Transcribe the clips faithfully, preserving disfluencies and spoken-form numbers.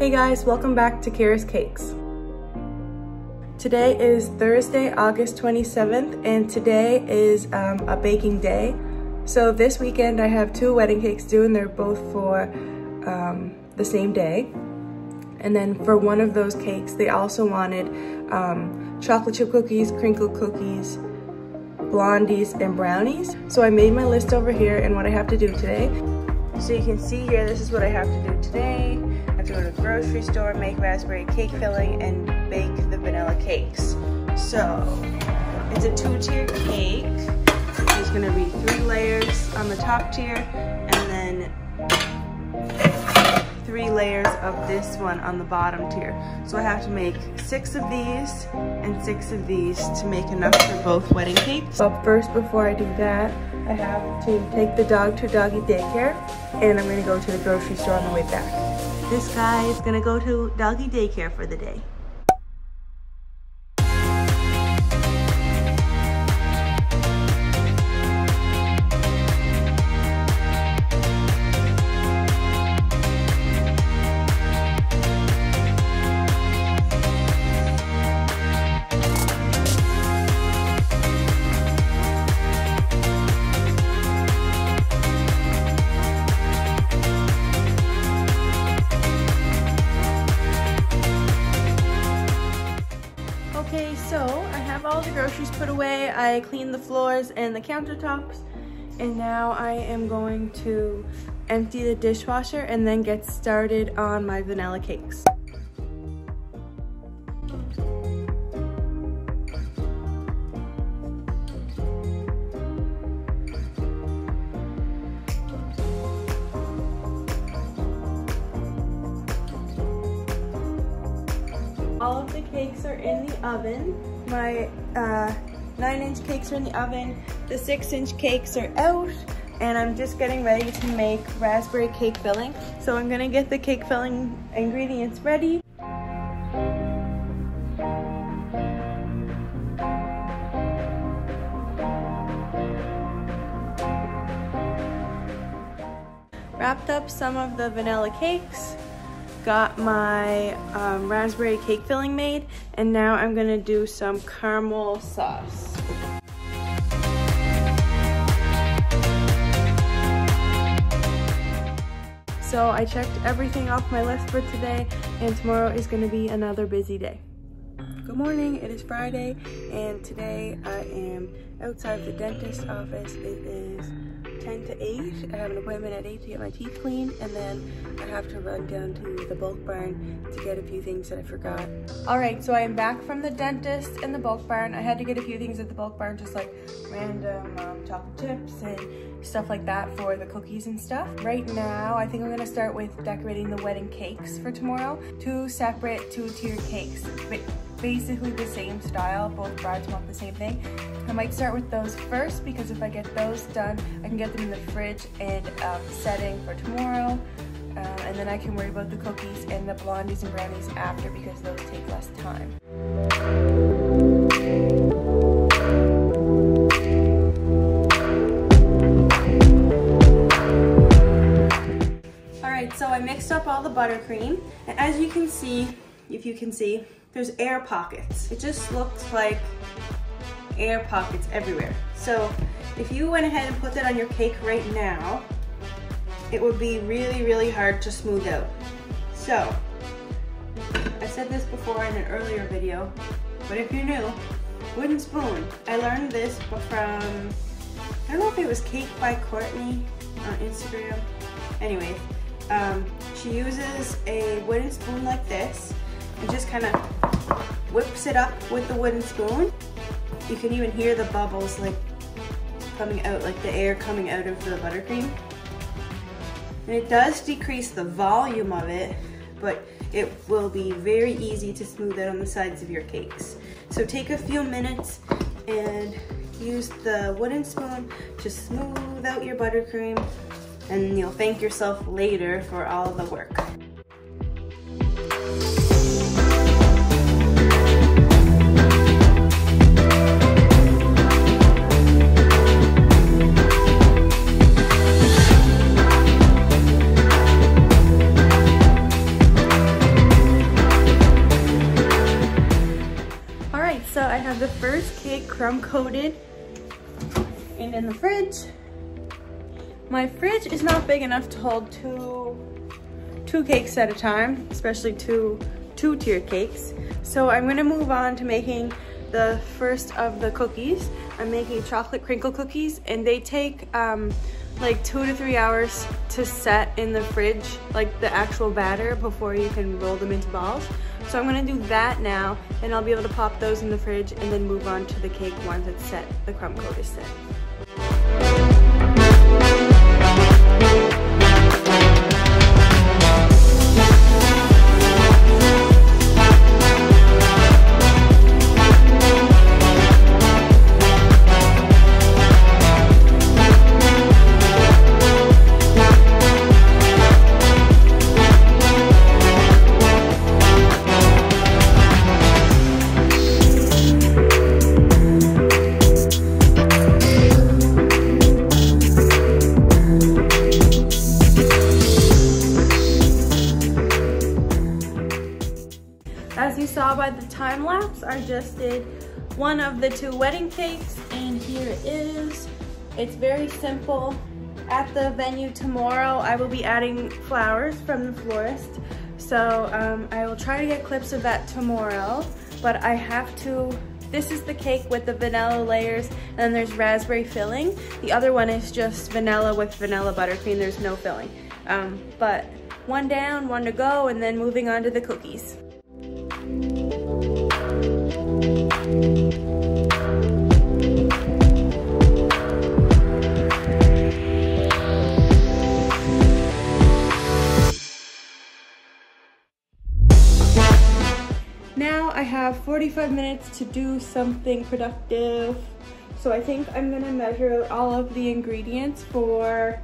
Hey guys, welcome back to Kara's Cakes. Today is Thursday, August twenty-seventh, and today is um, a baking day. So this weekend I have two wedding cakes due, and they're both for um, the same day. And then for one of those cakes, they also wanted um, chocolate chip cookies, crinkle cookies, blondies, and brownies. So I made my list over here and what I have to do today. So you can see here, this is what I have to do today. I have to go to the grocery store, make raspberry cake filling, and bake the vanilla cakes. So it's a two-tier cake. There's gonna be three layers on the top tier, and then three layers of this one on the bottom tier. So I have to make six of these and six of these to make enough for both wedding cakes. But first, before I do that, I have to take the dog to doggy daycare, and I'm gonna go to the grocery store on the way back. This guy is gonna go to doggy daycare for the day. All the groceries put away, I cleaned the floors and the countertops, and now I am going to empty the dishwasher and then get started on my vanilla cakes. All of the cakes are in the oven. My uh, nine inch cakes are in the oven. The six inch cakes are out, and I'm just getting ready to make raspberry cake filling. So I'm gonna get the cake filling ingredients ready. Wrapped up some of the vanilla cakes. Got my um, raspberry cake filling made, and now I'm gonna do some caramel sauce. So I checked everything off my list for today, and tomorrow is gonna be another busy day. Good morning, it is Friday, and today I am outside the dentist's office. It is ten to eight. I have an appointment at eight to get my teeth cleaned, and then I have to run down to the bulk barn to get a few things that I forgot. Alright, so I am back from the dentist and the bulk barn. I had to get a few things at the bulk barn, just like random um, chocolate chips and stuff like that for the cookies and stuff. Right now, I think I'm gonna start with decorating the wedding cakes for tomorrow. Two separate two-tier cakes. But basically the same style, both brides want the same thing. I might start with those first, because if I get those done, I can get them in the fridge and um, setting for tomorrow, uh, and then I can worry about the cookies and the blondies and brownies after, because those take less time. Alright, so I mixed up all the buttercream, and as you can see, if you can see, there's air pockets. It just looks like air pockets everywhere. So if you went ahead and put that on your cake right now, it would be really, really hard to smooth out. So I said this before in an earlier video, but if you're new, wooden spoon. I learned this from, I don't know if it was Cake by Courtney on Instagram. Anyways, um, she uses a wooden spoon like this and just kind of whips it up with the wooden spoon. You can even hear the bubbles like coming out, like the air coming out of the buttercream. And it does decrease the volume of it, but it will be very easy to smooth out on the sides of your cakes. So take a few minutes and use the wooden spoon to smooth out your buttercream, and you'll thank yourself later for all the work. the first cake crumb coated and in the fridge. My fridge is not big enough to hold two two cakes at a time, especially two two-tier cakes. So I'm gonna move on to making the first of the cookies. I'm making chocolate crinkle cookies, and they take um, like two to three hours to set in the fridge, like the actual batter, before you can roll them into balls. So I'm gonna do that now, and I'll be able to pop those in the fridge and then move on to the cake once it's set, the crumb coat is set. As you saw by the time lapse, I just did one of the two wedding cakes, and here it is. It's very simple. At the venue tomorrow, I will be adding flowers from the florist. So um, I will try to get clips of that tomorrow, but I have to, this is the cake with the vanilla layers, and then there's raspberry filling. The other one is just vanilla with vanilla buttercream. There's no filling, um, but one down, one to go, and then moving on to the cookies. Now I have forty-five minutes to do something productive. So I think I'm gonna measure all of the ingredients for,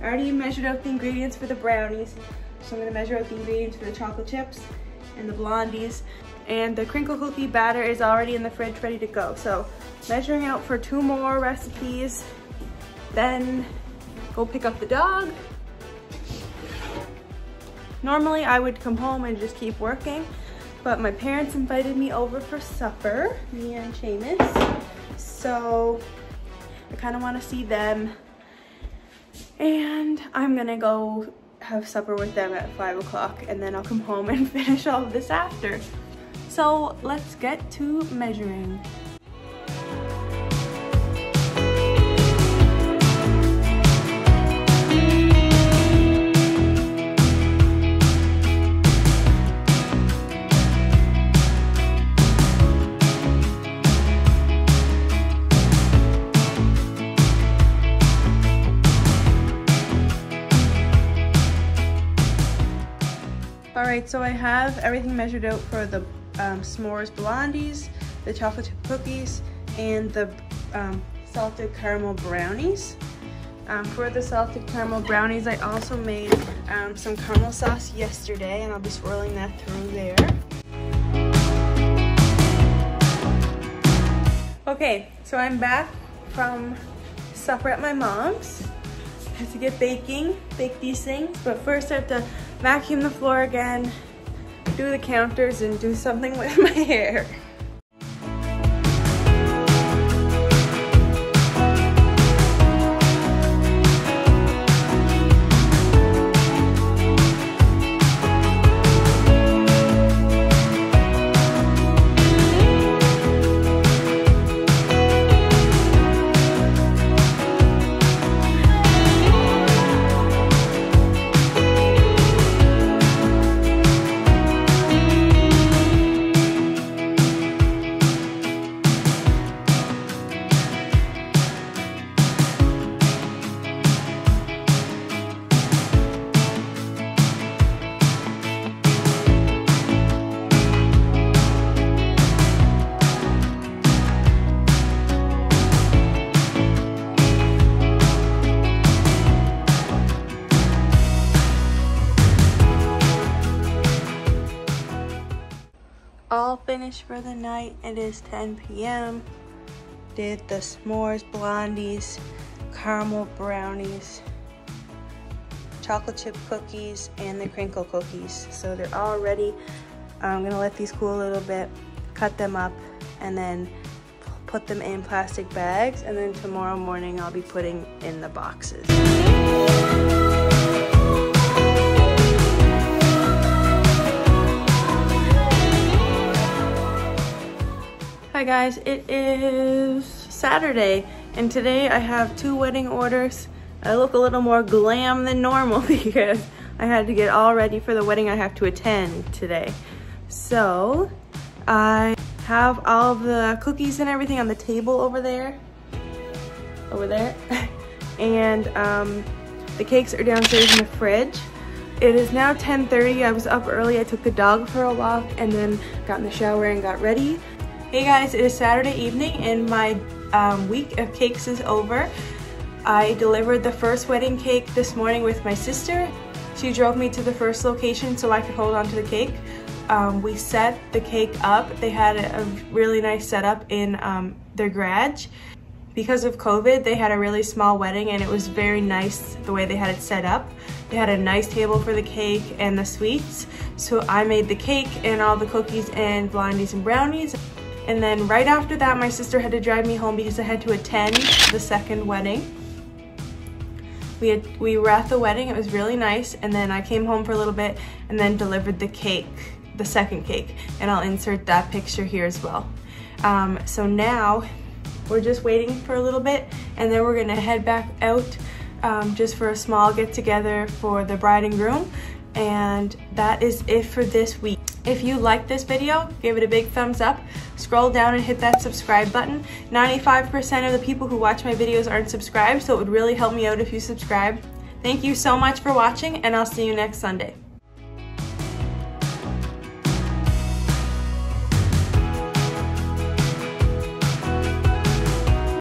I already measured out the ingredients for the brownies. So I'm gonna measure out the ingredients for the chocolate chips and the blondies. And the crinkle cookie batter is already in the fridge ready to go. So measuring out for two more recipes, then go pick up the dog. Normally I would come home and just keep working, but my parents invited me over for supper, me and Seamus. So I kind of want to see them, and I'm gonna go have supper with them at five o'clock, and then I'll come home and finish all of this after. So let's get to measuring. Alright, so I have everything measured out for the Um, s'mores blondies, the chocolate chip cookies, and the um, salted caramel brownies. Um, for the salted caramel brownies, I also made um, some caramel sauce yesterday, and I'll be swirling that through there. Okay, so I'm back from supper at my mom's. I have to get baking, bake these things, but first I have to vacuum the floor again, do the counters, and do something with my hair. All finished for the night. It is ten p m Did the s'mores blondies, caramel brownies, chocolate chip cookies, and the crinkle cookies. So they're all ready. I'm gonna let these cool a little bit, cut them up, and then put them in plastic bags, and then tomorrow morning I'll be putting in the boxes. Hi guys, it is Saturday and today I have two wedding orders. I look a little more glam than normal because I had to get all ready for the wedding I have to attend today. So I have all the cookies and everything on the table over there, over there. And um, the cakes are downstairs in the fridge. It is now ten thirty, I was up early, I took the dog for a walk and then got in the shower and got ready. Hey guys, it is Saturday evening and my um, week of cakes is over. I delivered the first wedding cake this morning with my sister. She drove me to the first location so I could hold on to the cake. Um, we set the cake up. They had a, a really nice setup in um, their garage. Because of COVID, they had a really small wedding and it was very nice the way they had it set up. They had a nice table for the cake and the sweets. So I made the cake and all the cookies and blondies and brownies. And then right after that, my sister had to drive me home because I had to attend the second wedding. We, had, we were at the wedding, it was really nice, and then I came home for a little bit and then delivered the cake, the second cake, and I'll insert that picture here as well. Um, so now we're just waiting for a little bit and then we're gonna head back out um, just for a small get-together for the bride and groom, and that is it for this week. If you liked this video, give it a big thumbs up, scroll down and hit that subscribe button. ninety-five percent of the people who watch my videos aren't subscribed, so it would really help me out if you subscribe. Thank you so much for watching, and I'll see you next Sunday.